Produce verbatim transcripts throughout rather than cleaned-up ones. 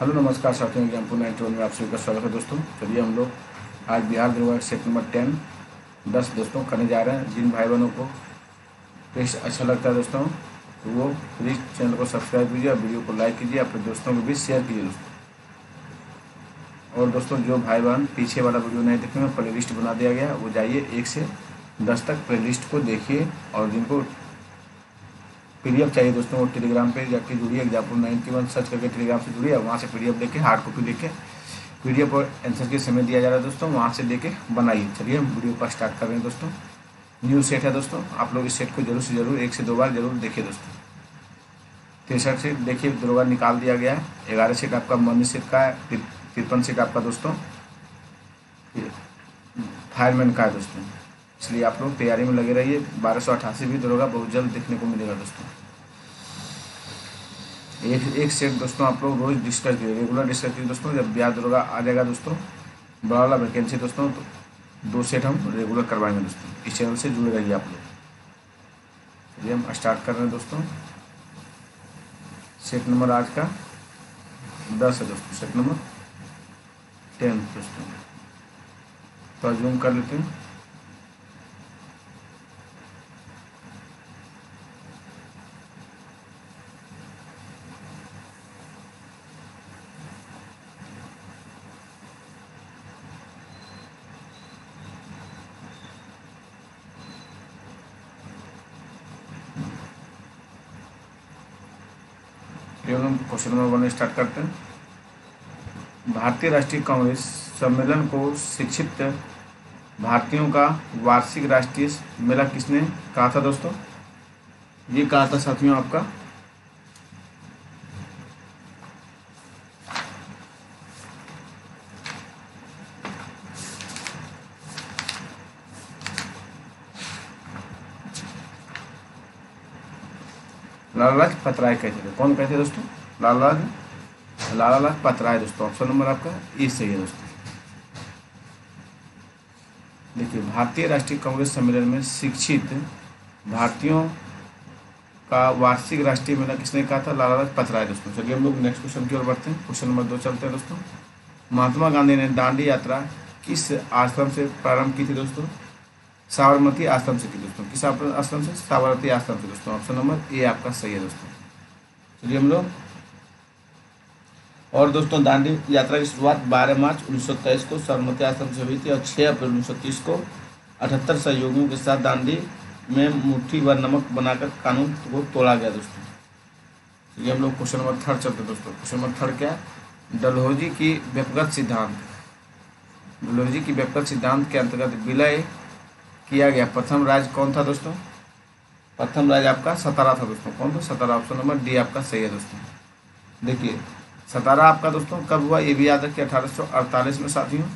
Hello नमस्कार साथियों, exam पुनः ट्वेल्व में आप सभी का स्वागत है। दोस्तों चलिए हम लोग आज बिहार दरबार सेट नंबर टेन दस दोस्तों करने जा रहे हैं। जिन भाई बहनों को टेस्ट अच्छा लगता है दोस्तों तो वो प्लीज चैनल को सब्सक्राइब कीजिए और वीडियो को लाइक कीजिए, अपने दोस्तों के बीच शेयर कीजिए दोस्तों। और दोस्तों जो भाई बहन पीछे वाला वीडियो नहीं देखेंगे, प्ले लिस्ट बना दिया गया, वो जाइए एक से दस तक प्ले लिस्ट को देखिए। और जिनको पीडीएफ चाहिए दोस्तों वो टेलीग्राम पे जाके जुड़िए, एग्जाम्पल नाइनटी वन सर्च करके टेलीग्राम से जुड़िए और वहाँ से पीडीएफ लेके हार्ड कॉपी लेके पीडीएफ और आंसर के समय दिया जा रहा है दोस्तों, वहाँ से लेके बनाइए। चलिए हम वीडियो का स्टार्ट कर रहे हैं दोस्तों। न्यू सेट है दोस्तों, आप लोग इस सेट को जरूर से जरूर एक से दो बार जरूर देखिए दोस्तों। तिरसठ सेट देखिए दो बार निकाल दिया गया है, ग्यारह सेट आपका मनी सेट का है, तिरपन सेट आपका दोस्तों फायरमैन का है दोस्तों। इसलिए आप लोग तैयारी में लगे रहिए। बारह सौ अट्ठासी भी दरोगा बहुत जल्द देखने को मिलेगा दोस्तों। एक एक सेट दोस्तों आप लोग रोज डिस्कस कीजिए, रेगुलर डिस्कस कीजिए दोस्तों। जब बिहार दरोगा आ जाएगा दोस्तों बड़ा वाला वैकेंसी दोस्तों, तो दो सेट हम रेगुलर करवाएंगे दोस्तों। इस चैनल से जुड़े रहिए आप लोग। चलिए हम स्टार्ट कर रहे हैं दोस्तों। सेट नंबर आज का दस है दोस्तों, सेट नंबर टेन दोस्तों। तो जूम कर लेते हैं। क्वेश्चन नंबर वन स्टार्ट करते हैं। भारतीय राष्ट्रीय कांग्रेस सम्मेलन को शिक्षित भारतीयों का वार्षिक राष्ट्रीय मेला किसने कहा था दोस्तों? ये कहा था साथियों आपका लाला लाजपत राय कहते थे। कौन कहते थे दोस्तों? लाला लाला लाजपत राय दोस्तों। ऑप्शन नंबर आपका ए सही है दोस्तों। देखिए भारतीय राष्ट्रीय कांग्रेस सम्मेलन में शिक्षित भारतीयों का वार्षिक राष्ट्रीय मेला किसने कहा था? लाला लाजपत राय दोस्तों। चलिए हम लोग नेक्स्ट क्वेश्चन की ओर बढ़ते हैं। क्वेश्चन नंबर दो चलते हैं दोस्तों। महात्मा गांधी ने दांडी यात्रा किस आश्रम से प्रारंभ की थी दोस्तों? साबरमती आश्रम से की दोस्तों। किस आश्रम से? साबरमती आश्रम से दोस्तों। ऑप्शन नंबर ए आपका सही है दोस्तों। चलिए हम लोग और दोस्तों दांडी यात्रा की शुरुआत बारह मार्च उन्नीस सौ तेईस को साबरमती आश्रम से हुई थी और छह अप्रैल उन्नीस सौ तीस को अठहत्तर सहयोगियों के साथ दांडी में मुट्ठी व नमक बनाकर कानून को तोड़ा गया दोस्तों। चलिए हम लोग क्वेश्चन नंबर थर्ड चलते हैं दोस्तों। क्वेश्चन नंबर थर्ड क्या है? डलहौजी की व्यपगत सिद्धांत, डलहौजी की व्यपगत सिद्धांत के अंतर्गत विलय किया गया प्रथम राज्य कौन था दोस्तों? प्रथम राज्य आपका सतारा था दोस्तों। कौन था? सतारा। ऑप्शन नंबर डी आपका सही है दोस्तों। देखिए सतारा आपका दोस्तों कब हुआ ये भी याद रखिए, अठारह सौ अड़तालीस में साथियों।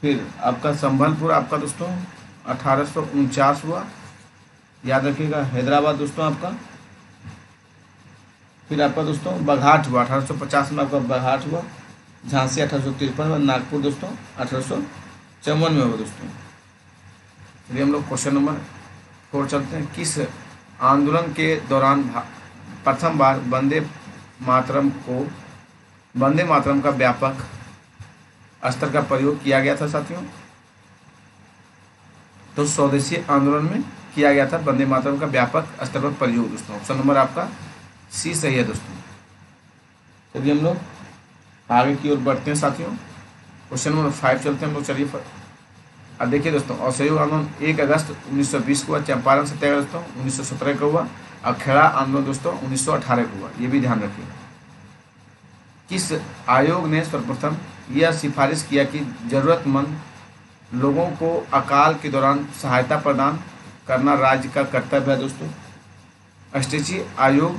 फिर आपका संभलपुर आपका दोस्तों अठारह सौ उनचास हुआ, याद रखिएगा। हैदराबाद दोस्तों आपका, फिर आपका दोस्तों बघाट हुआ अठारह सौ पचास में, आपका बघाट हुआ। झांसी अठारह सौ तिरपन में, नागपुर दोस्तों अठारह सौ चौवन में हुआ दोस्तों। चलिए हम लोग क्वेश्चन नंबर फोर चलते हैं। किस आंदोलन के दौरान प्रथम बार वंदे मातरम को वंदे मातरम का व्यापक स्तर का प्रयोग किया गया था साथियों? तो स्वदेशी आंदोलन में किया गया था वंदे मातरम का व्यापक स्तर पर प्रयोग दोस्तों। ऑप्शन नंबर आपका सी सही है दोस्तों। चलिए हम लोग आगे की ओर बढ़ते हैं साथियों। क्वेश्चन नंबर फाइव चलते हैं हम लोग। चलिए अब देखिए दोस्तों असहयोग आंदोलन एक अगस्त उन्नीस सौ बीस को हुआ, चंपारण सत्याग्रह दोस्तों उन्नीस सौ सत्रह को हुआ, अखेड़ा आंदोलन दोस्तों उन्नीस सौ अठारह को हुआ, ये भी ध्यान रखिए। किस आयोग ने सर्वप्रथम यह सिफारिश किया कि जरूरतमंद लोगों को अकाल के दौरान सहायता प्रदान करना राज्य का कर्तव्य है दोस्तों? अस्टेश आयोग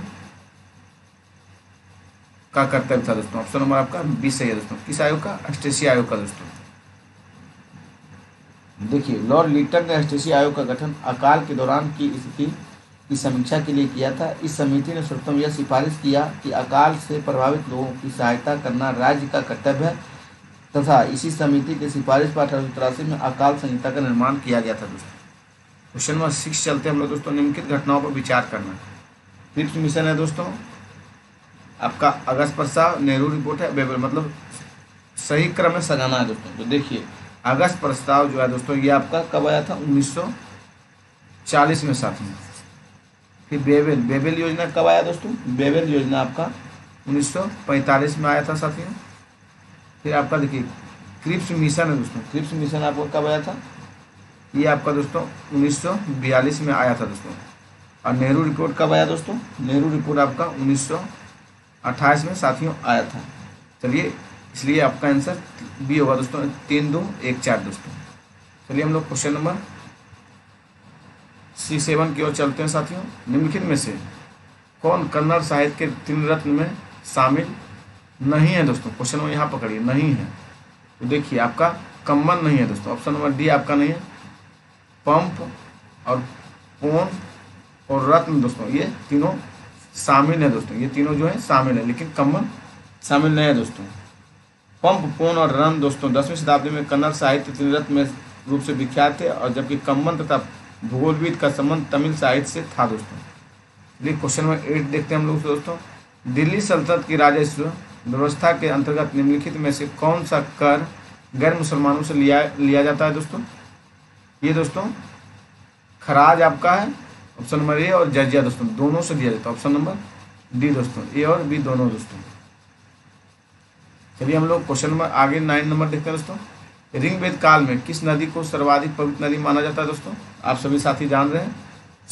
का कर्तव्य था दोस्तों। ऑप्शन नंबर आपका बी सही है दोस्तों। किस आयोग का? अस्टेश आयोग का दोस्तों। देखिए लॉर्ड लिटन ने अस्टेश आयोग का गठन अकाल के दौरान की स्थिति की समीक्षा के लिए किया था। इस समिति ने सर्वप्रथम यह सिफारिश किया कि अकाल से प्रभावित लोगों की सहायता करना राज्य का कर्तव्य है तथा इसी समिति के सिफारिश पर अठारह सौ तिरासी में अकाल संहिता का निर्माण किया गया था दोस्तों। क्वेश्चन नंबर सिक्स चलते हैं हम लोग दोस्तों। निम्नलिखित घटनाओं पर विचार करना। क्रिप्स मिशन है दोस्तों, आपका अगस्त प्रस्ताव, नेहरू रिपोर्ट है, वेवेल, मतलब सही क्रम में सजाना है दोस्तों। तो देखिए अगस्त प्रस्ताव जो है दोस्तों ये आपका कब आया था, उन्नीस सौ चालीस में साथ में। फिर वेवेल, वेवेल योजना कब आया दोस्तों, वेवेल योजना आपका उन्नीस सौ पैंतालीस में आया था साथियों। फिर आपका देखिए क्रिप्स मिशन है दोस्तों, क्रिप्स मिशन आपको कब आया था, ये आपका दोस्तों उन्नीस सौ बयालीस में आया था दोस्तों। और नेहरू रिपोर्ट कब आया दोस्तों, नेहरू रिपोर्ट आपका उन्नीस सौ अट्ठाईस में साथियों आया था। चलिए इसलिए आपका आंसर बी होगा दोस्तों, तीन दो एक चार दोस्तों। चलिए हम लोग क्वेश्चन नंबर सी सेवन की ओर चलते हैं साथियों। निम्नलिखित में से कौन कन्नड़ साहित्य के तीन रत्न में शामिल नहीं है दोस्तों, क्वेश्चन में यहाँ पकड़िए नहीं है। तो देखिए आपका कम्बन नहीं है दोस्तों, ऑप्शन नंबर डी आपका नहीं है। पंप और पोन और रत्न दोस्तों ये तीनों शामिल है दोस्तों, ये तीनों जो है शामिल है, लेकिन कम्बन शामिल नहीं है दोस्तों। पंप, पोन और रन दोस्तों दसवीं शताब्दी में कन्नड़ साहित्य तीन रत्न में रूप से विख्यात थे, और जबकि कम्बन तथा भूगोलविद का संबंध तमिल साहित्य से था दोस्तों। ये क्वेश्चन नंबर एट देखते हैं हम लोग दोस्तों। दिल्ली सल्तनत की राजस्व व्यवस्था के अंतर्गत निम्नलिखित में से कौन सा कर गैर मुसलमानों से लिया लिया जाता है दोस्तों, ये दोस्तों खराज आपका है ऑप्शन नंबर ए, और जजिया दोस्तों दोनों से दिया जाता है ऑप्शन नंबर डी दोस्तों, ए और बी दोनों दोस्तों। चलिए हम लोग क्वेश्चन नंबर आगे नाइन नंबर देखते हैं दोस्तों। ऋग्वेद काल में किस नदी को सर्वाधिक पवित्र नदी माना जाता है दोस्तों, आप सभी साथी जान रहे हैं,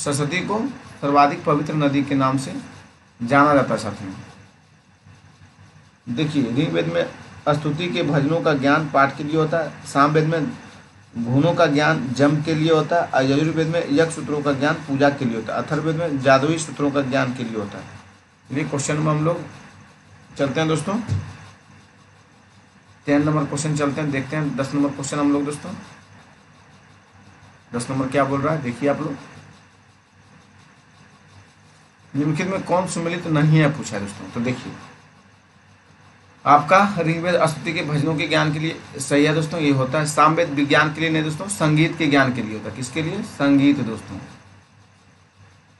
सरस्वती को सर्वाधिक पवित्र नदी के नाम से जाना जाता है साथियों। देखिए ऋग्वेद में स्तुति के भजनों का ज्ञान पाठ के लिए होता है, सामवेद में घुनों का ज्ञान जम के लिए होता है, और यजुर्वेद में यज्ञ सूत्रों का ज्ञान पूजा के लिए होता है, अथर्ववेद में जादुई सूत्रों का ज्ञान के लिए होता है। ये क्वेश्चन में हम लोग चलते हैं दोस्तों, टेन नंबर क्वेश्चन चलते हैं, देखते हैं दस नंबर क्वेश्चन हम लोग दोस्तों। दस नंबर क्या बोल रहा है, देखिए आप लोग निम्नलिखित में कौन सुमेलित नहीं है पूछा है दोस्तों। तो देखिए आपका ऋग्वेद स्तुति के भजनों के ज्ञान के लिए सही है दोस्तों, ये होता है। सामवेद विज्ञान के लिए नहीं दोस्तों, संगीत के ज्ञान के लिए होता है, किसके लिए, संगीत दोस्तों,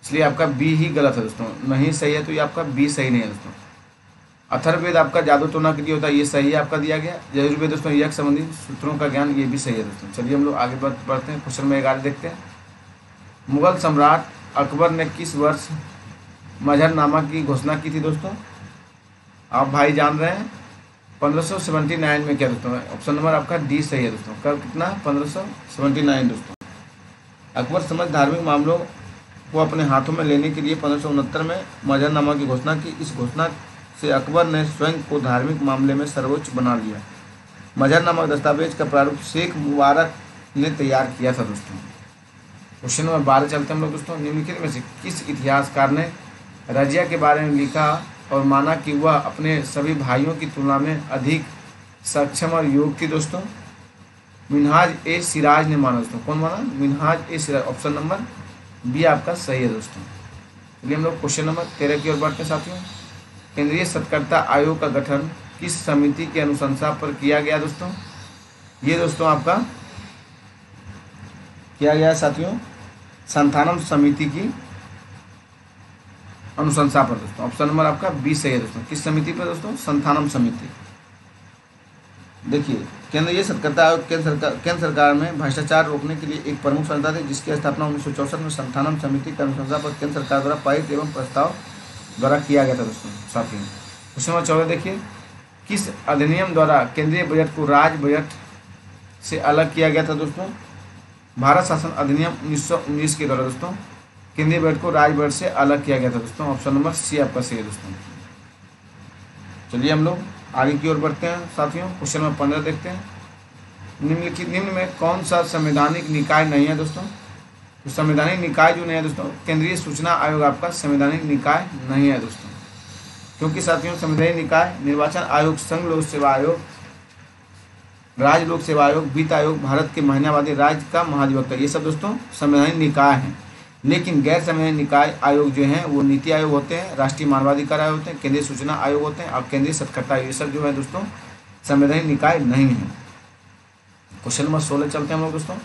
इसलिए आपका बी ही गलत है दोस्तों, नहीं सही है, तो ये आपका बी सही नहीं है दोस्तों। अथर्ववेद आपका जादू टोना के लिए होता है, ये सही है आपका दिया गया। यजुर्वेद दोस्तों यज्ञ संबंधी सूत्रों का ज्ञान, ये भी सही है दोस्तों। चलिए हम लोग आगे बढ़ते हैं, क्वेश्चन में ग्यारह देखते हैं। मुगल सम्राट अकबर ने किस वर्ष मजहरनामा की घोषणा की थी दोस्तों, आप भाई जान रहे हैं, पंद्रह सौ उन्यासी में क्या दोस्तों, ऑप्शन नंबर आपका डी सही है दोस्तों। कब कितना है, पंद्रह सौ उन्यासी दोस्तों। अकबर समझ धार्मिक मामलों को अपने हाथों में लेने के लिए पंद्रह सौ उनहत्तर में मजहरनामा की घोषणा की। इस घोषणा से अकबर ने स्वयं को धार्मिक मामले में सर्वोच्च बना लिया। मजहरनामा दस्तावेज का प्रारूप शेख मुबारक ने तैयार किया था दोस्तों। क्वेश्चन नंबर बारह चलते हम लोग दोस्तों। निम्नलिखित में से किस इतिहासकार ने रजिया के बारे में लिखा और माना कि वह अपने सभी भाइयों की तुलना में अधिक सक्षम और योग्य थी दोस्तों, मिनहाज ए सिराज ने माना दोस्तों। कौन माना, मिनहाज ए सिराज, ऑप्शन नंबर बी आपका सही है दोस्तों। चलिए हम लोग क्वेश्चन नंबर तेरह की ओर बढ़ते हैं साथियों। केंद्रीय सतर्कता आयोग का गठन किस समिति के अनुशंसा पर किया गया दोस्तों, ये दोस्तों आपका किया गया साथियों संथानम समिति की अनुशंसा पर दोस्तों, ऑप्शन नंबर आपका बी सही है दोस्तों। किस समिति पर दोस्तों, संथानम समिति। देखिए केंद्रीय सतर्कता आयोग केंद्र सरकार केंद्र सरकार में भ्रष्टाचार रोकने के लिए एक प्रमुख संस्था थी, जिसकी स्थापना उन्नीस सौ चौसठ में संथानम समिति की अनुशंसा पर केंद्र सरकार द्वारा पारित एवं प्रस्ताव द्वारा किया गया था दोस्तों साथियों। क्वेश्चन नंबर चौदह देखिए, किस अधिनियम द्वारा केंद्रीय बजट को राज्य बजट से अलग किया गया था दोस्तों, भारत शासन अधिनियम उन्नीस सौ उन्नीस के द्वारा दोस्तों केंद्रीय बजट को राज्य बजट से अलग किया गया था दोस्तों। ऑप्शन नंबर सी आपका सही है दोस्तों। चलिए हम लोग आगे की ओर बढ़ते हैं साथियों। क्वेश्चन नंबर पंद्रह देखते हैं। निम्नलिखित निम्न में कौन सा संवैधानिक निकाय नहीं है दोस्तों, तो संवैधानिक निकाय जो नहीं है दोस्तों, केंद्रीय सूचना आयोग आपका संवैधानिक निकाय नहीं है दोस्तों, क्योंकि साथियों संवैधानिक निकाय निर्वाचन आयोग, संघ लोक सेवा आयोग, राज्य लोक सेवा आयोग, वित्त आयोग, भारत के महीनावादी राज्य का महाधिवक्ता, ये सब दोस्तों संवैधानिक निकाय हैं। लेकिन गैर संवैधानिक निकाय आयोग जो हैं वो नीति आयोग होते हैं, राष्ट्रीय मानवाधिकार आयोग होते हैं, केंद्रीय सूचना आयोग होते हैं और केंद्रीय सतर्कता आयोग, ये सब जो है दोस्तों संवैधानिक निकाय नहीं है। क्वेश्चन नंबर सोलह चलते हैं हम लोग दोस्तों।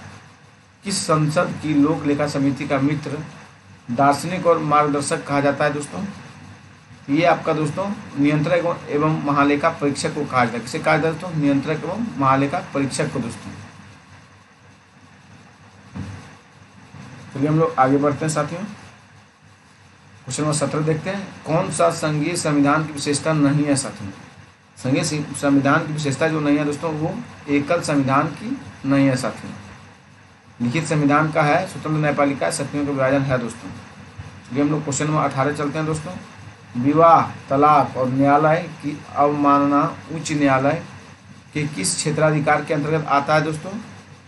किस संसद की लोक लेखा समिति का मित्र, दार्शनिक और मार्गदर्शक कहा जाता है दोस्तों, ये आपका दोस्तों नियंत्रक एवं महालेखा परीक्षक को कहा जाता है। किसे कहा जाता है दोस्तों? नियंत्रक एवं महालेखा परीक्षक को दोस्तों। चलिए हम लोग आगे बढ़ते हैं साथियों, क्वेश्चन नंबर सत्रह देखते हैं। कौन सा संघीय संविधान की विशेषता नहीं है साथियों? संघीय संविधान की विशेषता जो नहीं है दोस्तों वो एकल संविधान की नहीं है साथियों, लिखित संविधान का है, स्वतंत्र न्यायपालिका, शक्तियों का विभाजन है दोस्तों। चलिए हम लोग क्वेश्चन नंबर अठारह चलते हैं दोस्तों। विवाह, तलाक और न्यायालय की अवमानना उच्च न्यायालय के किस क्षेत्राधिकार के अंतर्गत आता है दोस्तों?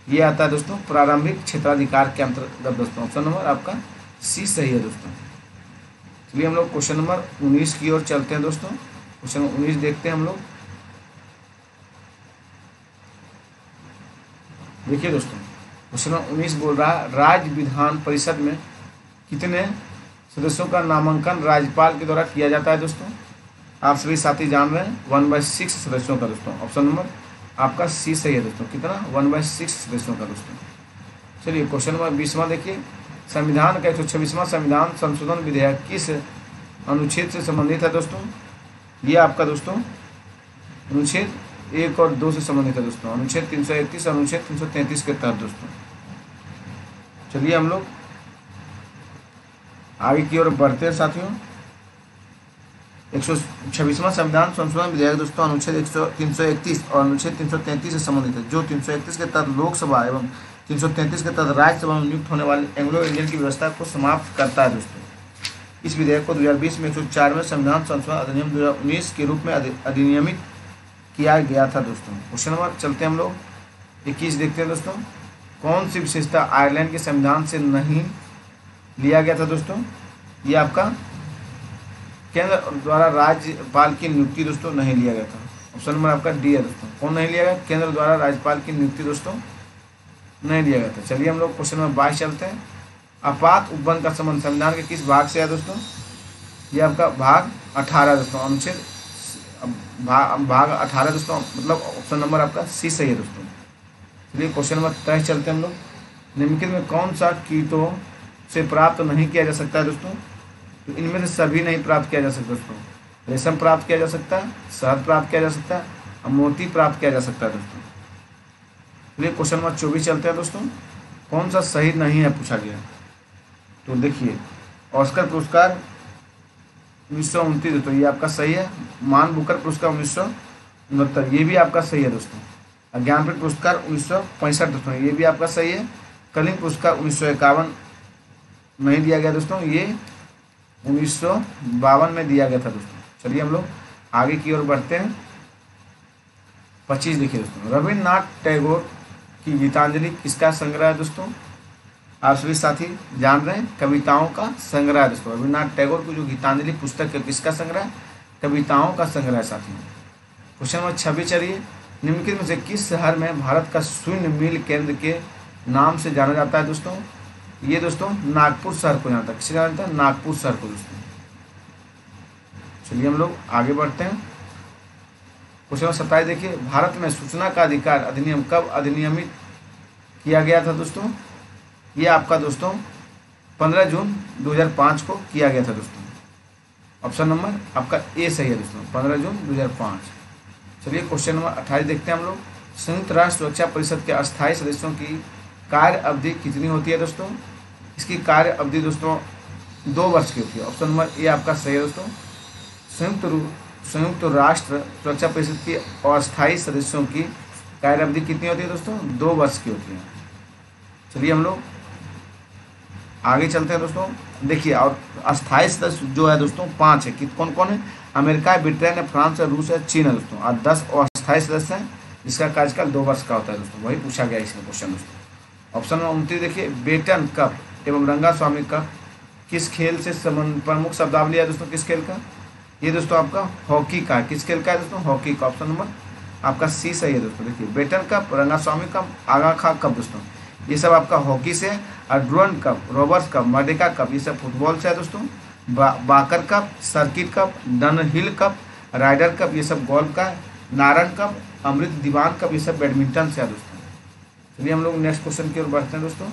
ये आता है दोस्तों प्रारंभिक क्षेत्राधिकार के अंतर्गत दोस्तों। ऑप्शन नंबर आपका सी सही है दोस्तों। चलिए हम लोग क्वेश्चन नंबर उन्नीस की ओर चलते हैं दोस्तों। क्वेश्चन नंबर उन्नीस देखते हैं हम लोग। देखिए दोस्तों क्वेश्चन नंबर उन्नीस बोल रहा है, राज्य विधान परिषद में कितने सदस्यों का नामांकन राज्यपाल के द्वारा किया जाता है दोस्तों? आप सभी साथी जान रहे हैं वन बाई सिक्स सदस्यों का दोस्तों। ऑप्शन नंबर आपका सी सही है दोस्तों। कितना? वन बाई सिक्स सदस्यों का दोस्तों। चलिए क्वेश्चन नंबर बीसवां देखिए। संविधान का एक सौ छब्बीसवां संविधान संशोधन विधेयक किस अनुच्छेद से संबंधित है दोस्तों? ये आपका दोस्तों अनुच्छेद एक और दो से संबंधित है दोस्तों, अनुच्छेद तीन सौ इकतीस और अनुच्छेद तीन सौ तैंतीस के तहत दोस्तों। चलिए हम लोग आगे की ओर बढ़ते हैं साथियों। एक सौ छब्बीसवां संविधान संशोधन विधेयक दोस्तों अनुच्छेद एक सौ तीन सौ इकतीस और अनुच्छेद तीन सौ तैंतीस से संबंधित है, जो तीन सौ इकतीस के तहत लोकसभा एवं तीन सौ तैंतीस के तहत राज्यसभा में नियुक्त होने वाले एंग्लो इंडियन की व्यवस्था को समाप्त करता है दोस्तों। इस विधेयक को दो हज़ार बीस में एक सौ चारवें संविधान संशोधन अधिनियम दो हज़ार उन्नीस के रूप में अधिनियमित किया गया था दोस्तों। क्वेश्चन नंबर चलते हैं हम लोग इक्कीस देखते हैं दोस्तों। कौन सी विशेषता आयरलैंड के संविधान से नहीं लिया गया था दोस्तों? ये आपका केंद्र द्वारा राज्यपाल की नियुक्ति दोस्तों नहीं लिया गया था। ऑप्शन नंबर आपका डी है दोस्तों। कौन नहीं लिया गया? केंद्र द्वारा राज्यपाल की नियुक्ति दोस्तों नहीं लिया गया था। चलिए हम लोग क्वेश्चन नंबर बाईस चलते हैं। आपात उपबंध का संबंध संविधान के किस भाग से है दोस्तों? ये आपका भाग अठारह दोस्तों, अनुच्छेद भाग अठारह दोस्तों, मतलब ऑप्शन नंबर आपका सी सही है दोस्तों। चलिए क्वेश्चन नंबर तेईस चलते हैं हम लोग। निम्नलिखित में कौन सा कीटों से प्राप्त नहीं किया जा सकता है दोस्तों? तो इनमें से सभी नहीं प्राप्त किया जा सकता दोस्तों। रेशम प्राप्त किया जा सकता है, शहद प्राप्त किया जा सकता है और मोती प्राप्त किया जा सकता है दोस्तों। चलिए क्वेश्चन नंबर चौबीस चलते हैं दोस्तों। कौन सा सही नहीं है पूछा गया, तो देखिए ऑस्कर पुरस्कार उन्नीस सौ उनतीस दोस्तों, ये आपका सही है। मान बुकर पुरस्कार उन्नीस सौ उनहत्तर, ये भी आपका सही है दोस्तों। अज्ञानपीठ पुरस्कार उन्नीस सौ पैंसठ दोस्तों, ये भी आपका सही है। कलिंग पुरस्कार उन्नीस सौ इक्यावन नहीं दिया गया दोस्तों, ये उन्नीस सौ बावन में दिया गया था दोस्तों। चलिए हम लोग आगे की ओर बढ़ते हैं। पच्चीस देखिए दोस्तों। रविन्द्रनाथ टैगोर की गीतांजलि किसका संग्रह है दोस्तों? आप सभी साथी जान रहे हैं कविताओं का संग्रह है दोस्तों। रविन्द्रनाथ टैगोर की जो गीतांजलि पुस्तक है किसका संग्रह है? कविताओं का संग्रह है साथियों। क्वेश्चन नंबर छब्बीस चलिए। निम्नलिखित में से किस शहर में भारत का शून्य मील केंद्र के नाम से जाना जाता है दोस्तों? ये दोस्तों नागपुर शहर को जानता है। किसे जानता है? नागपुर शहर को दोस्तों। चलिए हम लोग आगे बढ़ते हैं। क्वेश्चन नंबर सत्ताईस देखिए। भारत में सूचना का अधिकार अधिनियम कब अधिनियमित किया गया था दोस्तों? ये आपका दोस्तों पंद्रह जून दो हज़ार पाँच को किया गया था दोस्तों। ऑप्शन नंबर आपका ए सही है दोस्तों, पंद्रह जून दो हज़ार पाँच। चलिए क्वेश्चन नंबर अट्ठाईस देखते हैं हम लोग। संयुक्त राष्ट्र सुरक्षा परिषद के अस्थायी सदस्यों की कार्य अवधि कितनी होती है दोस्तों? इसकी कार्य अवधि दोस्तों दो वर्ष की होती है। ऑप्शन नंबर ए आपका सही है दोस्तों। संयुक्त संयुक्त राष्ट्र सुरक्षा परिषद की अस्थायी सदस्यों की कार्य अवधि कितनी होती है दोस्तों? दो वर्ष की होती है। चलिए हम लोग आगे चलते हैं दोस्तों। देखिए और अस्थायी सदस्य जो है दोस्तों पाँच है। कि कौन कौन है? अमेरिका है, ब्रिटेन है, फ्रांस है, रूस है, चीन है दोस्तों। और दस अस्थायी सदस्य हैं, इसका कार्यकाल दो वर्ष का होता है दोस्तों। वही पूछा गया इसमें क्वेश्चन दोस्तों। ऑप्शन नंबर उनतीस देखिए। बेटन कप एवं रंगा स्वामी कप किस खेल से संबंध प्रमुख शब्दावली है दोस्तों? किस खेल का? ये दोस्तों आपका हॉकी का। किस खेल का है दोस्तों? हॉकी का। ऑप्शन नंबर आपका सी सही है दोस्तों। देखिए बेटन कप, रंगा स्वामी कप, आगा खां कप दोस्तों, ये सब आपका हॉकी से है। और Durand cup, Rovers cup, Merdeka cup, ये सब फुटबॉल से है दोस्तों। बा, बाकर cup, circuit cup, Dunhill cup, Ryder cup, ये सब गोल्फ का है। नारायण कप, अमृत दीवान कप, ये सब बैडमिंटन से है दोस्तों। चलिए हम लोग नेक्स्ट क्वेश्चन की ओर बढ़ते हैं दोस्तों।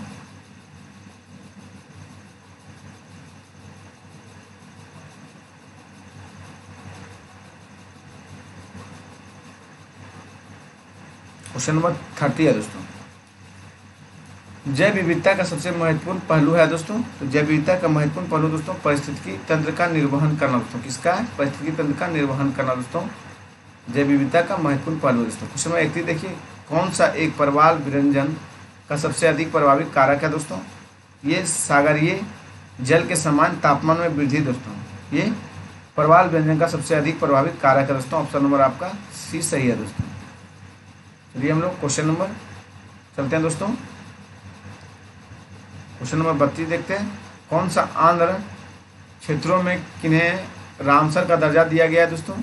क्वेश्चन नंबर थर्टी है दोस्तों। जैव विविधता का सबसे महत्वपूर्ण पहलू है दोस्तों। तो जैव विविधता का महत्वपूर्ण पहलू दोस्तों पारिस्थितिकी तंत्र का निर्वहन करना दोस्तों। किसका है? पारिस्थितिकी तंत्र का निर्वहन करना दोस्तों जैव विविधता का महत्वपूर्ण पहलू दोस्तों। क्वेश्चन नंबर इकतीस देखिए, कौन सा एक परवाल विरंजन का सबसे अधिक प्रभावी कारक है दोस्तों? ये सागरीय जल के समान तापमान में वृद्धि दोस्तों। ये परवाल व्यंजन का सबसे अधिक प्रभावी कारक है दोस्तों। ऑप्शन नंबर आपका सी सही है दोस्तों। चलिए हम लोग क्वेश्चन नंबर चलते हैं दोस्तों। क्वेश्चन नंबर बत्तीस देखते हैं, कौन सा आंध्र क्षेत्रों में किन्हें रामसर का दर्जा दिया गया है दोस्तों?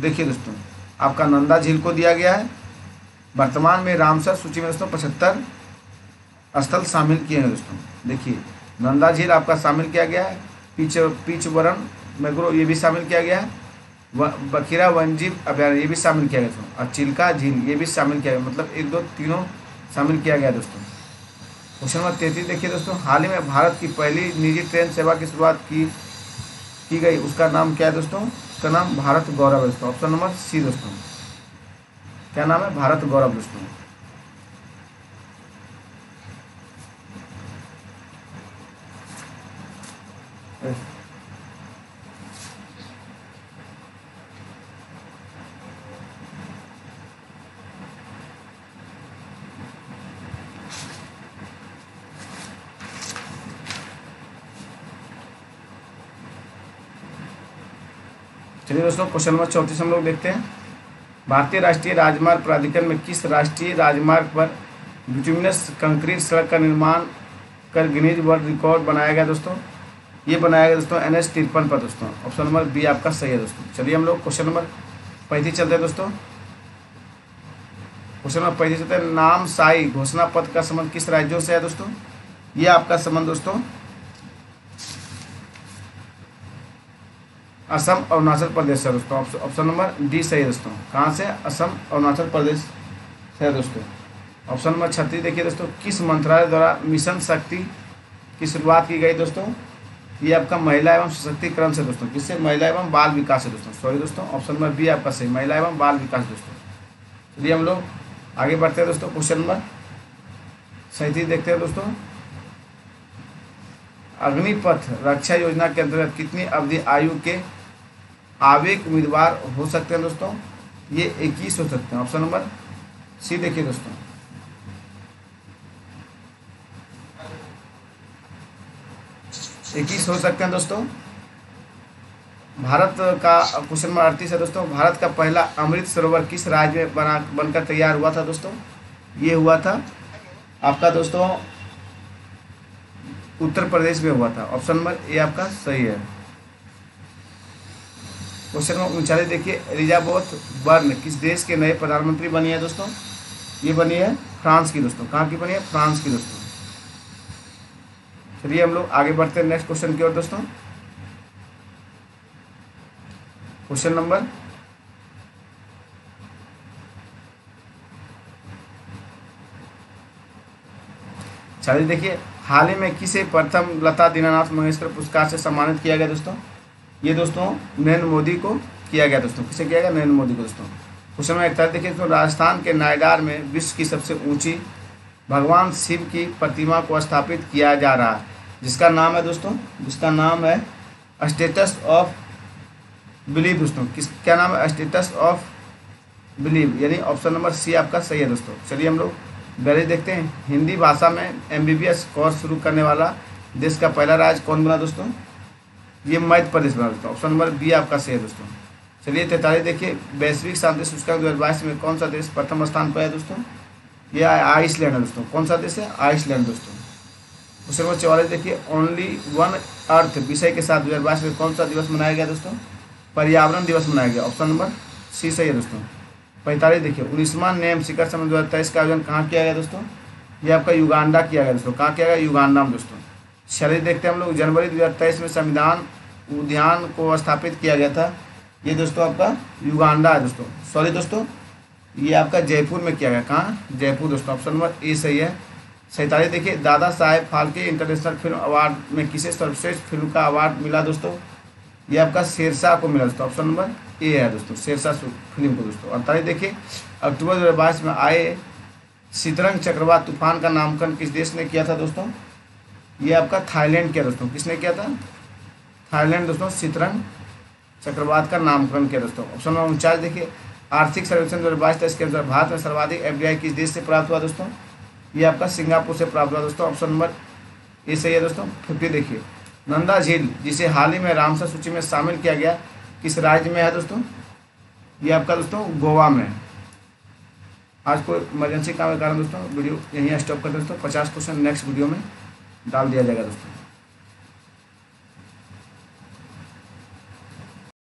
देखिए दोस्तों, आपका नंदा झील को दिया गया है। वर्तमान में रामसर सूची में दोस्तों पचहत्तर स्थल शामिल किए हैं दोस्तों। देखिए, नंदा झील आपका शामिल किया गया है, पीच पीचवरण मैग्रो ये भी शामिल किया गया है, व बखीरा वन्यजीव अभ्यारण्य ये भी शामिल किया गया दोस्तों, और चिल्का झील ये भी शामिल किया गया। मतलब एक दो तीनों शामिल किया गया दोस्तों। क्वेश्चन नंबर तैंतीस देखिए दोस्तों, हाल ही में भारत की पहली निजी ट्रेन सेवा की शुरुआत की की गई, उसका नाम क्या है दोस्तों? उसका नाम भारत गौरव है दोस्तों। ऑप्शन नंबर सी दोस्तों। क्या नाम है? भारत गौरव दोस्तों। चलिए दोस्तों, क्वेश्चन नंबर चौंतीस हम लोग देखते हैं। भारतीय राष्ट्रीय राजमार्ग प्राधिकरण में किस राष्ट्रीय राजमार्ग पर बिटुमिनस कंक्रीट सड़क का निर्माण कर गिनीज वर्ल्ड रिकॉर्ड बनाया गया दोस्तों? ये बनाया गया दोस्तों एन एच तिरपन पर दोस्तों। ऑप्शन नंबर बी आपका सही है दोस्तों। चलिए हम लोग क्वेश्चन नंबर पैंतीस चलते हैं दोस्तों। क्वेश्चन नंबर पैंतीस चलते हैं, नामसाई घोषणा पत्र का संबंध किस राज्यों से है दोस्तों? ये आपका संबंध दोस्तों असम अरुणाचल प्रदेश से दोस्तों। ऑप्शन नंबर डी सही है दोस्तों। कहाँ से? असम अरुणाचल प्रदेश से दोस्तों। ऑप्शन नंबर छत्तीस देखिए दोस्तों, किस मंत्रालय द्वारा मिशन शक्ति की शुरुआत की गई दोस्तों? ये आपका महिला एवं सशक्तिकरण से दोस्तों। किससे? महिला एवं बाल विकास है दोस्तों। सॉरी दोस्तों, ऑप्शन नंबर बी आपका सही, महिला एवं बाल विकास दोस्तों। चलिए हम लोग आगे बढ़ते हैं दोस्तों। क्वेश्चन नंबर सैंतीस देखते हैं दोस्तों, अग्निपथ रक्षा योजना के अंतर्गत कितनी अवधि आयु के आवेक उम्मीदवार हो सकते हैं दोस्तों? ये इक्कीस हो सकते हैं। ऑप्शन नंबर सी देखिए दोस्तों। इक्कीस हो सकते हैं दोस्तों। भारत का क्वेश्चन नंबर अड़तीस है दोस्तों, भारत का पहला अमृत सरोवर किस राज्य में बना बनकर तैयार हुआ था दोस्तों? ये हुआ था आपका दोस्तों उत्तर प्रदेश में हुआ था। ऑप्शन नंबर ए आपका सही है। क्वेश्चन नंबर उनचालीस देखिए, एलिजाबेथ बर्न किस देश के नए प्रधानमंत्री बनी है दोस्तों? ये बनी है फ्रांस की दोस्तों। कहाँ की बनी है? फ्रांस की दोस्तों। चलिए हम लोग आगे बढ़ते हैं नेक्स्ट क्वेश्चन की ओर दोस्तों। क्वेश्चन नंबर चालीस देखिए, हाल ही में किसे प्रथम लता दीनानाथ मंगेशकर पुरस्कार से सम्मानित किया गया दोस्तों? ये दोस्तों नरेंद्र मोदी को किया गया दोस्तों। किसे किया गया? नरेंद्र मोदी को दोस्तों। क्वेश्चन नंबर इकतालीस देखिए दोस्तों, राजस्थान के नायडार में विश्व की सबसे ऊंची भगवान शिव की प्रतिमा को स्थापित किया जा रहा है, जिसका नाम है दोस्तों, जिसका नाम है अस्टेश ऑफ बिलीव दोस्तों। किस क्या नाम है? अस्टेश ऑफ बिलीव, यानी ऑप्शन नंबर सी आपका सही है दोस्तों। चलिए हम लोग बयालीस देखते हैं, हिंदी भाषा में M B B S course शुरू करने वाला देश का पहला राज्य कौन बना दोस्तों? ये मध्य प्रदेश बना दोस्तों। ऑप्शन नंबर बी आपका सही है दोस्तों। चलिए तैंतालीस देखिए, वैश्विक शांति सूचकांक दो हज़ार बाईस में कौन सा देश प्रथम स्थान पर है दोस्तों? ये आइसलैंड है दोस्तों। कौन सा देश है? आइसलैंड दोस्तों। क्वेश्चन नंबर चौवालीस देखिए, ओनली वन अर्थ विषय के साथ दो हज़ार बाईस में कौन सा दिवस मनाया गया दोस्तों? पर्यावरण दिवस मनाया गया। ऑप्शन नंबर सी सही है दोस्तों। पैंतालीस देखिए, उन्नीसवां नेम शिखर सम्मेलन दो हज़ार तेईस का आयोजन कहाँ किया गया दोस्तों? ये आपका युगांडा किया गया दोस्तों। कहाँ किया गया? युगांडा में दोस्तों। चलिए देखते हैं हम लोग, जनवरी दो हज़ार तेईस में संविधान उद्यान को स्थापित किया गया था। ये दोस्तों आपका युगांडा है दोस्तों। सॉरी दोस्तों, ये आपका जयपुर में किया गया। कहाँ? जयपुर दोस्तों। ऑप्शन नंबर ए सही है। सैंतालीस देखिए, Dada Saheb Phalke international film award में किसे सर्वश्रेष्ठ फिल्म का अवार्ड मिला दोस्तों? ये आपका शेरशाह को मिला दोस्तों, ऑप्शन नंबर ए है दोस्तों, शेरशाह फिल्म को दोस्तों। अनतालीस देखिए, अक्टूबर दो हज़ार बाईस में आए शीतरंग चक्रवात तूफान का नामकरण किस देश ने किया था दोस्तों? ये आपका थाईलैंड किया दोस्तों। किसने किया था? थाईलैंड दोस्तों शीतरंग चक्रवात का नामकरण किया दोस्तों। ऑप्शन नंबर उनचास देखिए, आर्थिक सर्वेक्षण दो हज़ार बाईस था, इसके अनुसार भारत में सर्वाधिक एफ डी आई किस देश से प्राप्त हुआ दोस्तों? ये आपका सिंगापुर से प्राप्त हुआ दोस्तों। ऑप्शन नंबर ए सही है दोस्तों। फिफ्टी देखिए, नंदा झील जिसे हाल ही में रामसर सूची में शामिल किया गया किस राज्य में है दोस्तों? ये आपका दोस्तों गोवा में। आज कोई इमरजेंसी काम के कारण दोस्तों वीडियो यहीं स्टॉप कर दोस्तों। पचास क्वेश्चन नेक्स्ट वीडियो में डाल दिया जाएगा दोस्तों।